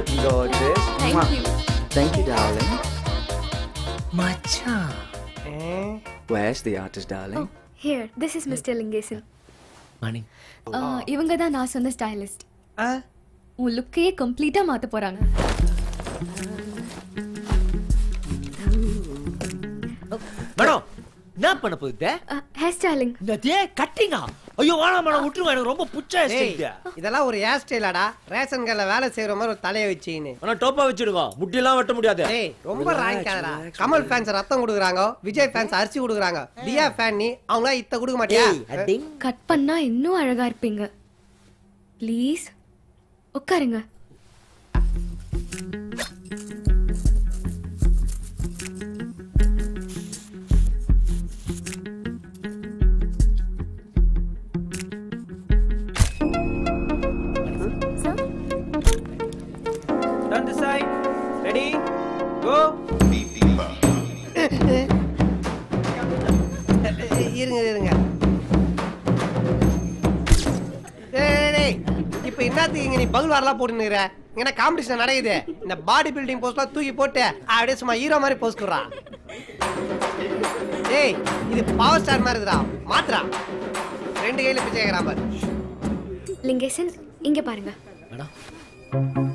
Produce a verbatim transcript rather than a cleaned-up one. look gorgeous. Thank Mwah. you. Thank you, darling. Macha. Eh? Where's the artist, darling? Oh, here. This is Mister Lingesan. Mani. Uh, even gada na sonna stylist. Ah? Uh, look ke complete a maata poranga. Madam, what are you doing? Hairstyling. That's cutting. Oh, you are going to get a Hey, this is a hairstyle. Ration gala vala se romar thalai vichine. Ana topa vichiruka. Muddilam vatta mudiyadhe. Hey, romba rank kadara. Kamal fans rattam kudukranga. Vijay fans archi kudukranga. Dia fan ni avanga itta kuduk mattiya. Hey, cut panna innu alaga irpinga. Please, okkarunga. Ready? Go! இருங்க இருங்க. டேய் டேய் இப்போ என்னத்துக்கு இங்க நீ பகுல் வரலாம் போட்டுன்னு இருக்கற? இங்கன காம்படிஷன் நடக்குது. இந்த பாடி பில்டிங் போஸ்லாம் தூக்கி போட்டு அப்படியே சும்மா ஹீரோ மாதிரி போஸ் குறா. டேய் இது பவர் ஸ்டார் மாதிரி இருக்குடா. மாத்ரா. ரெண்டு கையில பிச்சை ஏகறான் பாரு. லிங்கேசன் இங்க பாருங்க. மேடம்